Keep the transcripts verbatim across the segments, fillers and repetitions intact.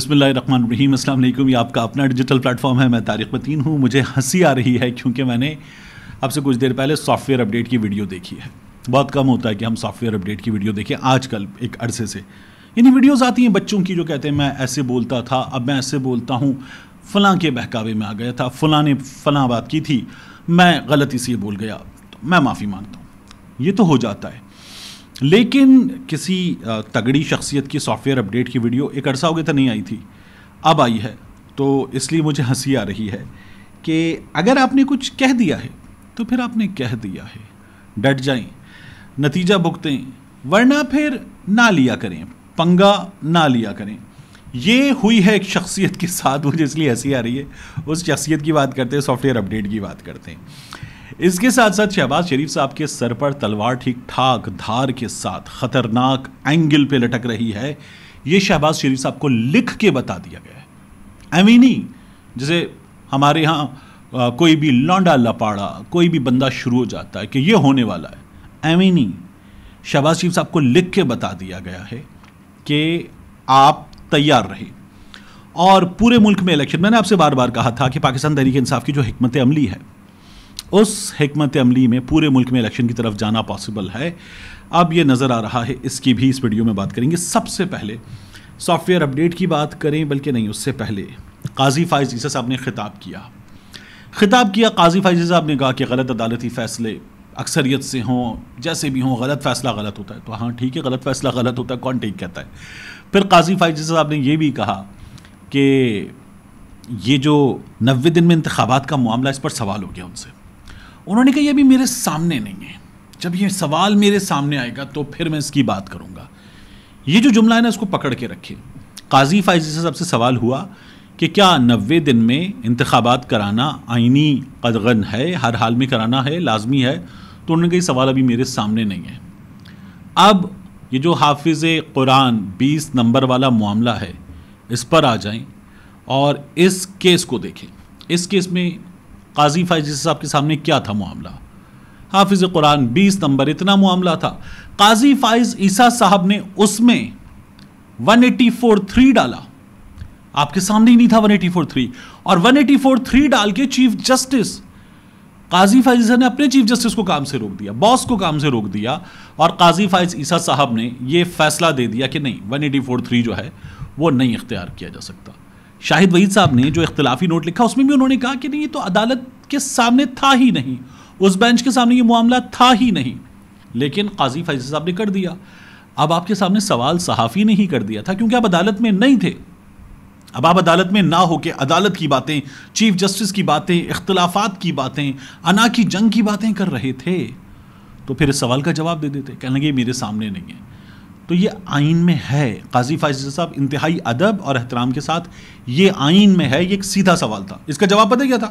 बिस्मिल्लाहिर्रहमानिर्रहीम। अस्सलाम वालेकुम। ये आपका अपना डिजिटल प्लेटफॉर्म है। मैं तारिक मतीन हूँ। मुझे हंसी आ रही है क्योंकि मैंने आपसे कुछ देर पहले सॉफ्टवेयर अपडेट की वीडियो देखी है। बहुत कम होता है कि हम सॉफ्टवेयर अपडेट की वीडियो देखें आजकल एक अरसे से। यानी वीडियोज़ आती हैं बच्चों की जो कहते हैं मैं ऐसे बोलता था, अब मैं ऐसे बोलता हूँ, फ़लाँ के बहकावे में आ गया था, फ़लाँ ने फ़लाँ बात की थी, मैं गलती से बोल गया, तो मैं माफ़ी मांगता हूँ। ये तो हो जाता है, लेकिन किसी तगड़ी शख्सियत की सॉफ्टवेयर अपडेट की वीडियो एक अरसा हो गया था नहीं आई थी, अब आई है। तो इसलिए मुझे हंसी आ रही है कि अगर आपने कुछ कह दिया है तो फिर आपने कह दिया है, डट जाएं, नतीजा भुगतें, वरना फिर ना लिया करें, पंगा ना लिया करें। ये हुई है एक शख्सियत के साथ, मुझे इसलिए हंसी आ रही है। उस शख्सियत की बात करते हैं, सॉफ्टवेयर अपडेट की बात करते हैं। इसके साथ साथ शहबाज शरीफ साहब के सर पर तलवार ठीक ठाक धार के साथ ख़तरनाक एंगल पे लटक रही है। ये शहबाज शरीफ साहब को लिख के बता दिया गया है। एवं नहीं जैसे हमारे यहाँ कोई भी लौंडा लपाड़ा कोई भी बंदा शुरू हो जाता है कि ये होने वाला है, एवं नहीं शहबाज शरीफ साहब को लिख के बता दिया गया है कि आप तैयार रहें। और पूरे मुल्क में इलेक्शन, मैंने आपसे बार बार कहा था कि पाकिस्तान तहरीक-ए-इंसाफ की जो हिकमत अमली है, उस हिकमत अमली में पूरे मुल्क में इलेक्शन की तरफ जाना पॉसिबल है। अब ये नज़र आ रहा है, इसकी भी इस वीडियो में बात करेंगे। सबसे पहले सॉफ्टवेयर अपडेट की बात करें, बल्कि नहीं उससे पहले काजी फाइज साहब ने खिताब किया खिताब किया काजी फाइज साहब ने कहा कि गलत अदालती फ़ैसले अक्सरियत से हों, जैसे भी हों, गलत फ़ैसला गलत होता है। तो हाँ ठीक है, गलत फ़ैसला गलत होता है, कौन ठीक कहता है। फिर काजी फाइज साहब ने यह भी कहा कि ये जो नब्बे दिन में इंतखाबात का मामला, इस पर सवाल हो गया उनसे। उन्होंने कहा यह भी मेरे सामने नहीं है, जब ये सवाल मेरे सामने आएगा तो फिर मैं इसकी बात करूँगा। ये जो जुमला है ना, इसको पकड़ के रखें। काजी फाइज साहब से सवाल हुआ कि क्या नब्बे दिन में इंतखाबात कराना आइनी कदगन है, हर हाल में कराना है, लाजमी है? तो उन्होंने कहा ये सवाल अभी मेरे सामने नहीं है। अब ये जो हाफिज़ कुरान बीस नंबर वाला मामला है, इस पर आ जाएं और इस केस को देखें। इस केस में काजी फाइज साहब के सामने क्या था मामला? हाफिज़ कुरान बीस नंबर, इतना मामला था। काजी फाइज ईसा साहब ने उसमें वन एटी फोर थ्री डाला, आपके सामने ही नहीं था वन एटी फोर थ्री, और वन एटी फोर थ्री डाल के चीफ जस्टिस काजी फाइज ईसा ने अपने चीफ जस्टिस को काम से रोक दिया, बॉस को काम से रोक दिया। और काजी फाइज ईसा साहब ने यह फैसला दे दिया कि नहीं, वन एटी फोर थ्री जो है वो नहीं इख्तियार किया जा सकता। शाहिद वहीद साहब ने जो इख्तिलाफी नोट लिखा, उसमें भी उन्होंने कहा कि नहीं, ये तो अदालत के सामने था ही नहीं, उस बेंच के सामने ये मामला था ही नहीं, लेकिन काजी फाइज साहब ने कर दिया। अब आपके सामने सवाल सहाफ़ी ने ही कर दिया था क्योंकि आप अदालत में नहीं थे। अब आप अदालत में ना होके अदालत की बातें, चीफ जस्टिस की बातें, इख्तिलाफात की बातें, अना की जंग की बातें कर रहे थे, तो फिर इस सवाल का जवाब दे देते, कहने लगे मेरे सामने नहीं है। तो ये आइन में है। काजी फाइज साहब इंतहाई अदब और एहतराम के साथ, ये आइन में है, ये एक सीधा सवाल था। इसका जवाब पता क्या था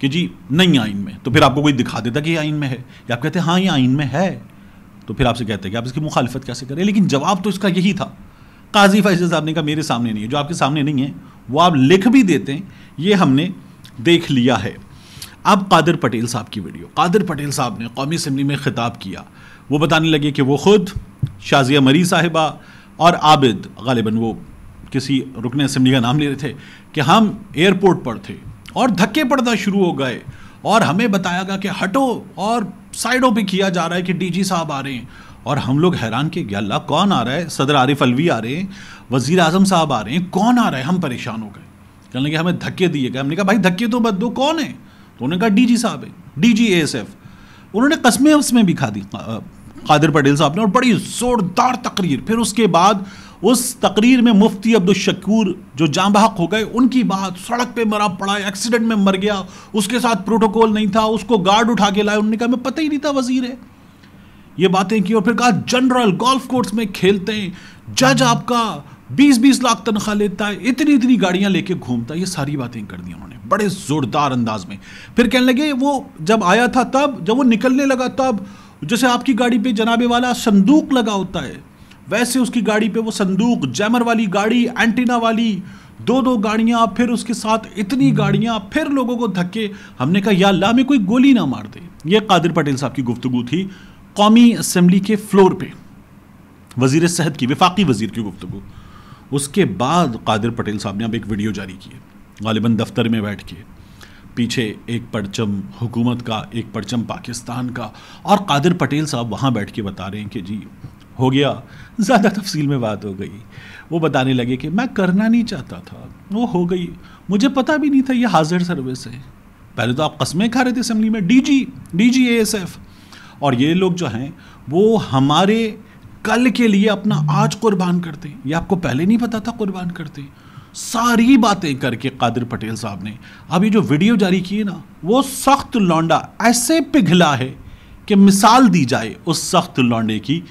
कि जी नहीं आइन में। तो फिर आपको कोई दिखा देता कि ये आइन में है, या आप कहते हाँ ये आइन में है, तो फिर आपसे कहते हैं कि आप इसकी मुखालफत कैसे करें। लेकिन जवाब तो इसका यही था। काजी फाइज साहब ने कहा मेरे सामने नहीं है, जो आपके सामने नहीं है वो आप लिख भी देते हैं, ये हमने देख लिया है। अब कादिर पटेल साहब की वीडियो, कादिर पटेल साहब ने कौमी असम्बली में खिताब किया। वो बताने लगे कि वो ख़ुद, शाजिया मरी साहिबा और आबिद, गालिबन वो किसी रुकन असम्बली का नाम ले रहे थे, कि हम एयरपोर्ट पर थे और धक्के पड़ना शुरू हो गए और हमें बताया गया कि हटो और साइडों पर किया जा रहा है कि डी जी साहब आ रहे हैं, और हम लोग हैरान के गया अल्लाह कौन आ रहा है, सदर आरिफ अलवी आ रहे हैं, वज़ीर आज़म साहब आ रहे हैं, कौन आ रहा है? हम परेशान हो गए, कहने लगे हमें धक्के दिए गए। हमने कहा भाई धक्के तो मत दो, कौन है? तो उन्होंने कहा डीजी साहब है, डीजी एएसएफ। उन्होंने कस्में उसमें भी खा दी कादिर पटेल साहब ने, और बड़ी ज़ोरदार तकरीर। फिर उसके बाद उस तकरीर में मुफ्ती अब्दुलशक्कूर जो जाम बहक हो गए, उनकी बात, सड़क पे मरा पड़ा, एक्सीडेंट में मर गया, उसके साथ प्रोटोकॉल नहीं था, उसको गार्ड उठा के लाए, उन्होंने कहा हमें पता ही नहीं था वज़ीर है, ये बातें की। और फिर कहा जनरल गोल्फ कोर्स में खेलते हैं, जज आपका बीस बीस लाख तनख्वाह लेता है, इतनी इतनी गाड़ियां लेके घूमता है, ये सारी बातें कर दी उन्होंने बड़े ज़ोरदार अंदाज में। फिर कहने लगे वो जब आया था तब, जब वो निकलने लगा तब, जैसे आपकी गाड़ी पे जनाबे वाला संदूक लगा होता है, वैसे उसकी गाड़ी पे वो संदूक, जैमर वाली गाड़ी, एंटीना वाली दो दो गाड़ियाँ, फिर उसके साथ इतनी गाड़ियाँ, फिर लोगों को धक्के। हमने कहा या अल्लाह हमें कोई गोली ना मार दे। ये कादिर पटेल साहब की गुफ्तगू थी कौमी असम्बली के फ्लोर पे, वज़ीर सेहत की, वफाकी वज़ीर की गुफ्तगू। उसके बाद कादिर पटेल साहब ने अब एक वीडियो जारी किए, गालिबन दफ्तर में बैठ के, पीछे एक परचम हुकूमत का, एक परचम पाकिस्तान का, और कादिर पटेल साहब वहाँ बैठ के बता रहे हैं कि जी हो गया, ज़्यादा तफसील में बात हो गई। वो बताने लगे कि मैं करना नहीं चाहता था, वो हो गई, मुझे पता भी नहीं था ये हाजिर सर्विस है। पहले तो आप कस्में खा रहे थे असम्बली में, डीजी डीजी एएसएफ, और ये लोग जो हैं वो हमारे कल के लिए अपना आज कुर्बान करते हैं, ये आपको पहले नहीं पता था कुर्बान करते, सारी बातें करके कादिर पटेल साहब ने अब ये जो वीडियो जारी की है ना, वो सख्त लौंडा ऐसे पिघला है कि मिसाल दी जाए उस सख्त लौंडे की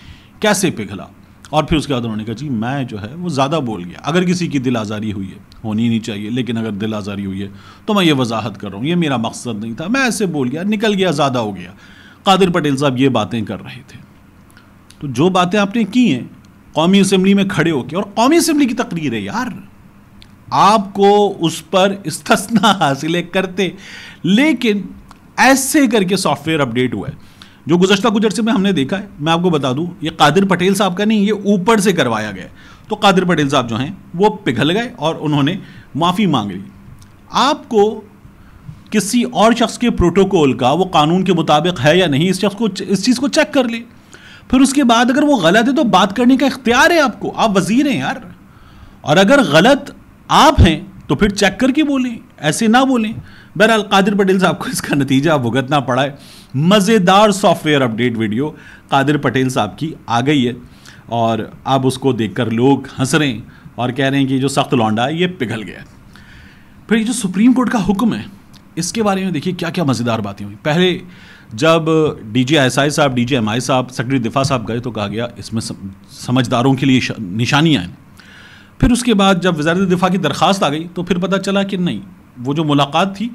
कैसे पिघला। और फिर उसके बाद उन्होंने कहा जी मैं जो है वो ज़्यादा बोल गया, अगर किसी की दिल आज़ारी हुई है, होनी नहीं चाहिए, लेकिन अगर दिल आज़ारी हुई है तो मैं ये वजाहत कर रहा हूँ, ये मेरा मकसद नहीं था, मैं ऐसे बोल गया, निकल गया, ज़्यादा हो गया। कादिर पटेल साहब ये बातें कर रहे थे। तो जो बातें आपने की हैं कौमी असम्बली में खड़े होकर, और कौमी असम्बली की तकरीर है यार, आपको उस पर इस्तिस्ना हासिल करते, लेकिन ऐसे करके सॉफ्टवेयर अपडेट हुआ है जो गुज़श्ता गुजरसे में हमने देखा है। मैं आपको बता दूं ये कादिर पटेल साहब का नहीं, ये ऊपर से करवाया गया। तो कादिर पटेल साहब जो हैं वो पिघल गए और उन्होंने माफ़ी मांग ली। आपको किसी और शख्स के प्रोटोकॉल का, वो कानून के मुताबिक है या नहीं, इस शख्स को इस चीज़ को चेक कर ले, फिर उसके बाद अगर वो गलत है तो बात करने का इख्तियार है आपको, आप वज़ीर हैं यार, और अगर गलत आप हैं तो फिर चेक करके बोलें, ऐसे ना बोलें। बहरहाल कादिर पटेल साहब को इसका नतीजा भुगतना पड़ा है। मज़ेदार software update video Qadir Patel साहब की आ गई है और अब उसको देखकर लोग हंस रहे हैं और कह रहे हैं कि जो सख्त लौंडा है ये पिघल गया। फिर ये जो सुप्रीम कोर्ट का हुक्म है इसके बारे में देखिए क्या क्या मज़ेदार बातें हुई। पहले जब डी जी एस आई साहब, डी जी एम आई साहब, सेक्रेटरी दिफा साहब गए तो कहा गया इसमें समझदारों के लिए निशानियाँ हैं। फिर उसके बाद जब वज़ारत दिफा की दरख्वास्त आ गई तो फिर पता चला कि नहीं, वो जो मुलाकात थी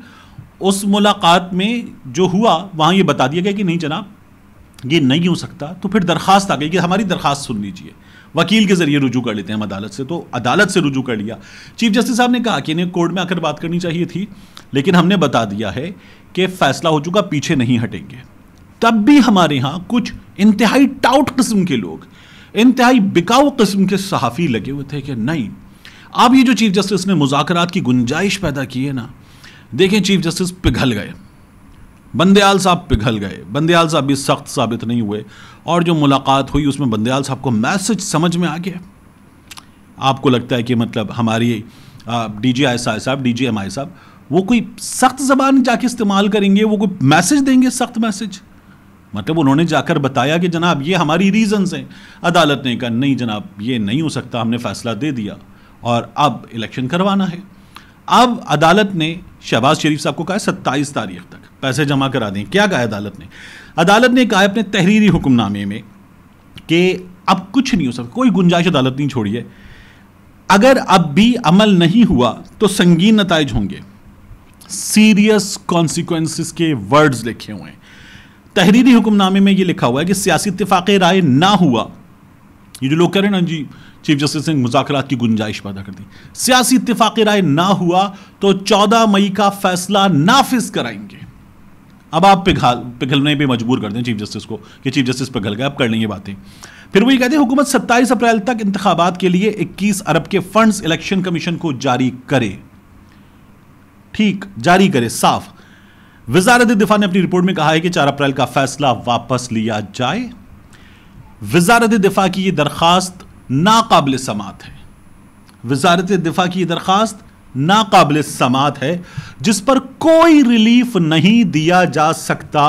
उस मुलाकात में जो हुआ वहाँ ये बता दिया गया कि नहीं जनाब ये नहीं हो सकता। तो फिर दरख्वास्त आ गई कि हमारी दरख्वास्त सुन लीजिए, वकील के ज़रिए रुजू कर लेते हैं हम अदालत से, तो अदालत से रुजू कर लिया। चीफ जस्टिस साहब ने कहा कि इन्हें कोर्ट में आकर बात करनी चाहिए थी, लेकिन हमने बता दिया है कि फ़ैसला हो चुका, पीछे नहीं हटेंगे। तब भी हमारे यहाँ कुछ इंतहाई टाउट किस्म के लोग, इंतहाई बिकाऊ किस्म के सहाफ़ी लगे हुए थे कि नहीं अब ये जो चीफ जस्टिस ने मुज़ाकरात की गुंजाइश पैदा की है ना, देखें चीफ जस्टिस पिघल गए, बंदयाल साहब पिघल गए, बंदयाल साहब भी सख्त साबित नहीं हुए, और जो मुलाकात हुई उसमें बंदयाल साहब को मैसेज समझ में आ गया। आपको लगता है कि मतलब हमारी डी जी आई साहब, डी जी एम आई साहब वो कोई सख्त ज़बान जाके इस्तेमाल करेंगे, वो कोई मैसेज देंगे सख्त मैसेज? मतलब उन्होंने जाकर बताया कि जनाब ये हमारी रीज़न्स हैं। अदालत ने कहा नहीं जनाब ये नहीं हो सकता, हमने फ़ैसला दे दिया और अब इलेक्शन करवाना है। अब अदालत ने शहबाज शरीफ साहब को कहा सत्ताईस तारीख तक पैसे जमा करा दें। क्या कहा अदालत ने? अदालत ने कहा अपने तहरीरी हुक्मनामे में कि अब कुछ नहीं हो सकता, कोई गुंजाइश अदालत नहीं छोड़ी है। अगर अब भी अमल नहीं हुआ तो संगीन नताइज होंगे, सीरियस कॉन्सिक्वेंसेस के वर्ड्स लिखे हुए हैं तहरीरी हुक्मनामे में। ये लिखा हुआ है कि सियासी इत्तिफाक़ राय ना हुआ, ये जो लोग कह रहे हैं ना जी चीफ जस्टिस ने मुज़ाकरात की गुंजाइश पैदा कर दी, सियासी इत्तिफाक़ राय ना हुआ तो चौदह मई का फैसला नाफिज कराएंगे। अब आप पिघल पिघलने पे मजबूर कर दें चीफ जस्टिस को कि चीफ जस्टिस पिघल गए, आप कर लेंगे बातें। फिर वही कहते हैं हुकूमत सत्ताईस अप्रैल तक इंतखाबात के लिए इक्कीस अरब के फंड्स इलेक्शन कमीशन को जारी करे, ठीक जारी करे साफ। वजारत दिफा ने अपनी रिपोर्ट में कहा है कि चार अप्रैल का फैसला वापस लिया जाए। वजारत दिफा की यह दरख्वास्त नाकाबिल समात है, वजारत दिफा की यह दरख्वास्त नाकाबिल समात है जिस पर कोई रिलीफ नहीं दिया जा सकता।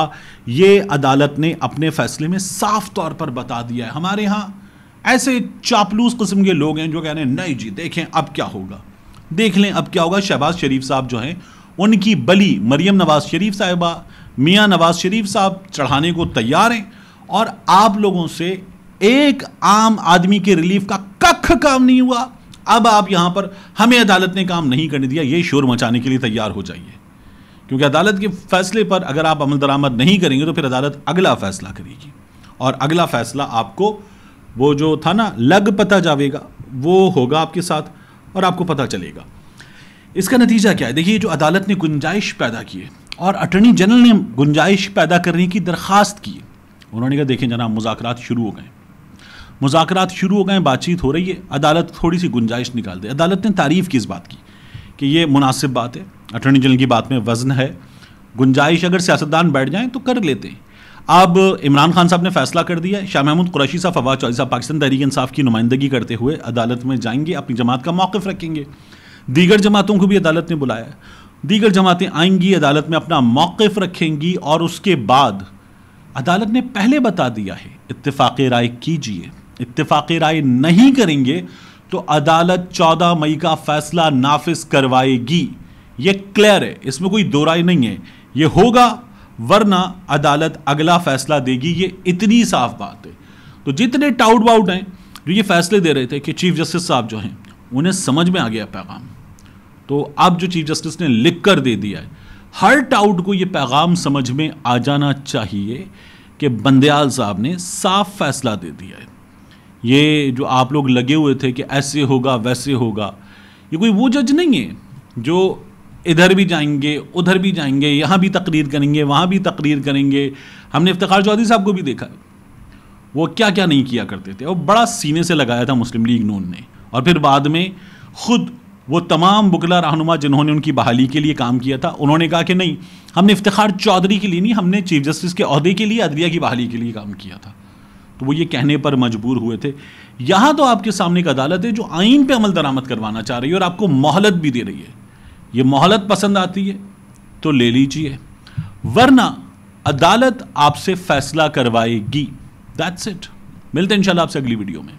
ये अदालत ने अपने फैसले में साफ तौर पर बता दिया है। हमारे यहाँ ऐसे चापलूस किस्म के लोग हैं जो कह रहे हैं नहीं जी देखें अब क्या होगा, देख लें अब क्या होगा। शहबाज शरीफ साहब जो हैं उनकी बली मरियम नवाज शरीफ साहिबा, मियां नवाज शरीफ साहब चढ़ाने को तैयार हैं, और आप लोगों से एक आम आदमी के रिलीफ का कख काम नहीं हुआ। अब आप यहाँ पर हमें अदालत ने काम नहीं करने दिया, ये शोर मचाने के लिए तैयार हो जाइए, क्योंकि अदालत के फैसले पर अगर आप अमल दरामद नहीं करेंगे तो फिर अदालत अगला फैसला करेगी, और अगला फैसला आपको वो जो था ना लग पता जावेगा वो होगा आपके साथ, और आपको पता चलेगा। इसका नतीजा क्या है? देखिए जो अदालत ने गुंजाइश पैदा की है और अटर्नी जनरल ने गुंजाइश पैदा करने की दरख्वास्त की, उन्होंने कहा देखें जनाब मुज़ाकरात शुरू हो गए, मुज़ाकरात शुरू हो गए, बातचीत हो रही है, अदालत थोड़ी सी गुंजाइश निकाल दे। अदालत ने तारीफ़ की इस बात की कि ये मुनासिब बात है, अटॉर्नी जनरल की बात में वज़न है, गुंजाइश, अगर सियासतदान बैठ जाएँ तो कर लेते हैं। अब इमरान खान साहब ने फ़ैसला कर दिया है, शाह महमूद कुरैशी साहब, ख्वाजा चौलिया साहब पाकिस्तान तहरीक-ए-इंसाफ की नुमाइंदगी करते हुए अदालत में जाएंगे, अपनी जमात का मौक़िफ़ रखेंगे। दीगर जमातों को भी अदालत ने बुलाया है, दीगर जमातें आएंगी, अदालत में अपना मौक़िफ़ रखेंगी और उसके बाद अदालत ने पहले बता दिया है इत्तेफाक राय कीजिए। इत्तेफाक राय नहीं करेंगे तो अदालत चौदह मई का फ़ैसला नाफिज करवाएगी। ये क्लियर है, इसमें कोई दो राय नहीं है, ये होगा, वरना अदालत अगला फ़ैसला देगी, ये इतनी साफ बात है। तो जितने टाउट वाउट हैं जो ये फैसले दे रहे थे कि चीफ जस्टिस साहब जो हैं उन्हें समझ में आ गया पैगाम, तो अब जो चीफ जस्टिस ने लिख कर दे दिया है, हर टाउट को ये पैगाम समझ में आ जाना चाहिए कि बंदयाल साहब ने साफ फैसला दे दिया है। ये जो आप लोग लगे हुए थे कि ऐसे होगा वैसे होगा, ये कोई वो जज नहीं है जो इधर भी जाएंगे उधर भी जाएंगे, यहाँ भी तकरीर करेंगे वहाँ भी तकरीर करेंगे। हमने इफ्तिखार चौधरी साहब को भी देखा, वो क्या क्या नहीं किया करते थे, और बड़ा सीने से लगाया था मुस्लिम लीग नून ने, और फिर बाद में ख़ुद वो तमाम बुकला रहनुमा जिन्होंने उनकी बहाली के लिए काम किया था, उन्होंने कहा कि नहीं, हमने इफ्तिखार चौधरी के लिए नहीं, हमने चीफ जस्टिस के अहदे के लिए, अदलिया की बहाली के लिए काम किया था। तो वो ये कहने पर मजबूर हुए थे। यहाँ तो आपके सामने एक अदालत है जो आइन पर अमल दरामद करवाना चाह रही है और आपको मोहलत भी दे रही है। ये मोहलत पसंद आती है तो ले लीजिए, वरना अदालत आपसे फैसला करवाएगी। That's it. मिलते हैं इंशाल्लाह आपसे अगली वीडियो में।